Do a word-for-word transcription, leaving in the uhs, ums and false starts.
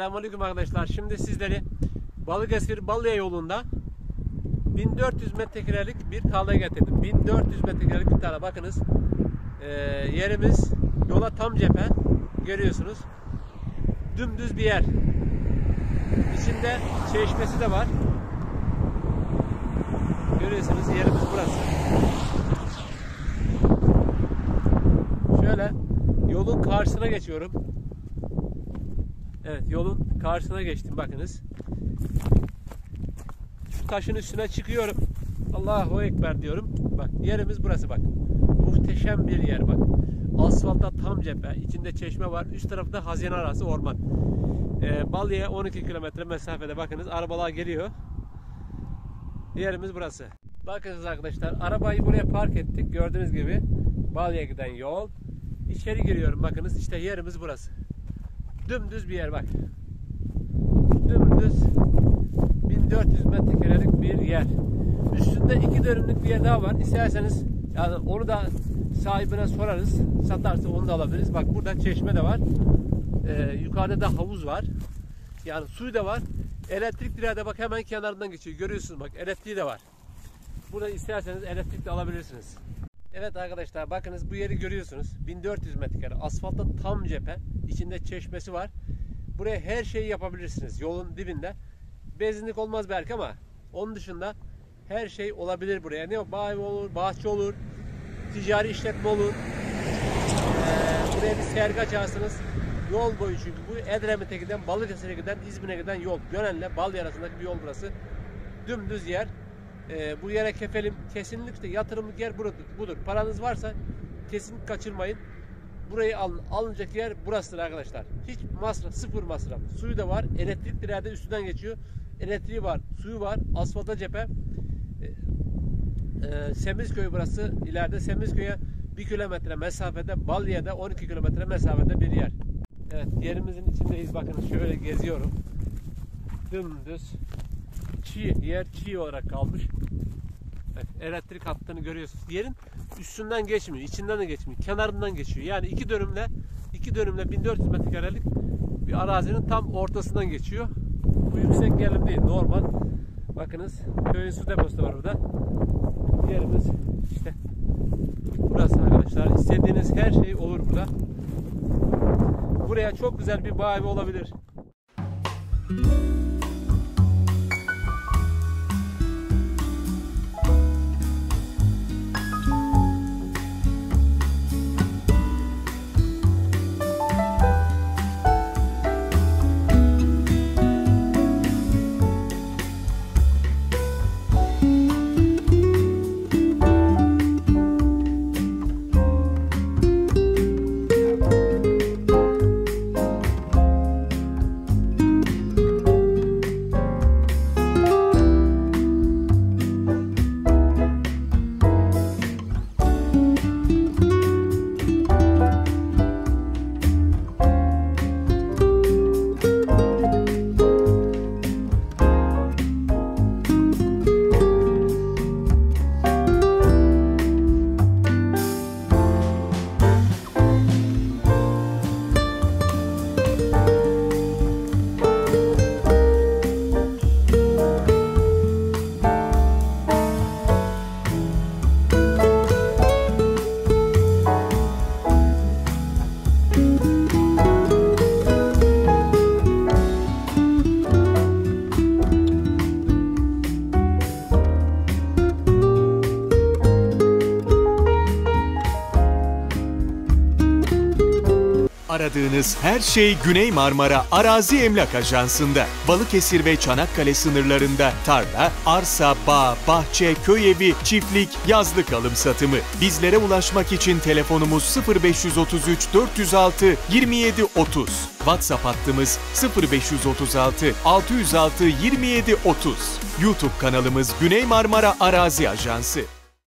Selamünaleyküm arkadaşlar. Şimdi sizleri Balıkesir Balya yolunda bin dört yüz metrekarelik bir tarlaya getirdim. bin dört yüz metrekarelik bir tarla. Bakınız e, yerimiz yola tam cephe, görüyorsunuz. Dümdüz bir yer. İçinde çeşmesi de var. Görüyorsunuz yerimiz burası. Şöyle yolun karşısına geçiyorum. Evet, yolun karşısına geçtim, bakınız. Şu taşın üstüne çıkıyorum. Allahu Ekber diyorum. Bak, yerimiz burası bak. Muhteşem bir yer bak. Asfaltta tam cephe. İçinde çeşme var. Üst tarafta hazine arası orman. Ee, Balya'ya on iki kilometre mesafede, bakınız. Arabalar geliyor. Yerimiz burası. Bakınız arkadaşlar, arabayı buraya park ettik. Gördüğünüz gibi Balya'ya giden yol. İçeri giriyorum, bakınız. İşte yerimiz burası. Dümdüz bir yer bak. Dümdüz bin dört yüz metrekarelik bir yer. Üstünde iki dönümlük bir yer daha var. İsterseniz yani onu da sahibine sorarız. Satarsa onu da alabiliriz. Bak, burada çeşme de var. Ee, yukarıda da havuz var. Yani suyu da var. Elektrik direği de bak hemen kenarından geçiyor. Görüyorsunuz bak, elektriği de var. Burada isterseniz elektrik de alabilirsiniz. Evet arkadaşlar, bakınız bu yeri görüyorsunuz. bin dört yüz metrekare. Asfaltta tam cephe. İçinde çeşmesi var. Buraya her şeyi yapabilirsiniz. Yolun dibinde. Benzinlik olmaz belki ama onun dışında her şey olabilir buraya. Ne o? Bağ olur, bahçe olur, ticari işletme olur. Ee, buraya bir sergi açarsınız. Yol boyu, çünkü bu Edremit'e giden, Balıkesir'e giden, İzmir'e giden yol. Gönen'le Balya arasındaki bir yol burası. Dümdüz yer. Ee, bu yere kefelim. Kesinlikle yatırımlık yer budur. Paranız varsa kesin kaçırmayın. Burayı alın. Alınacak yer burasıdır arkadaşlar. Hiç masraf, sıfır masraf. Suyu da var. Elektrik direği de üstünden geçiyor. Elektriği var, suyu var. Asfalta cephe. Ee, Semizköy burası. İleride Semizköy'e bir kilometre mesafede, Balya'da on iki kilometre mesafede bir yer. Evet, yerimizin içindeyiz. Bakın şöyle geziyorum. Dümdüz. Çiğ. Yer çiğ olarak kalmış. Elektrik hattını görüyorsunuz. Yerin üstünden geçmiyor, içinden de geçmiyor, kenarından geçiyor. Yani iki dönümle, iki dönümle bin dört yüz metrekarelik bir arazinin tam ortasından geçiyor. Bu yüksek gerilim değil, normal. Bakınız, köyün su deposu da var burada. Yerimiz işte burası arkadaşlar. İstediğiniz her şey olur burada. Buraya çok güzel bir bağ evi olabilir. Aradığınız her şey Güney Marmara Arazi Emlak Ajansı'nda. Balıkesir ve Çanakkale sınırlarında tarla, arsa, bağ, bahçe, köy evi, çiftlik, yazlık alım satımı. Bizlere ulaşmak için telefonumuz sıfır beş üç üç dört sıfır altı yirmi yedi otuz. WhatsApp hattımız sıfır beş üç altı altı yüz altı yirmi yedi otuz. YouTube kanalımız Güney Marmara Arazi Ajansı.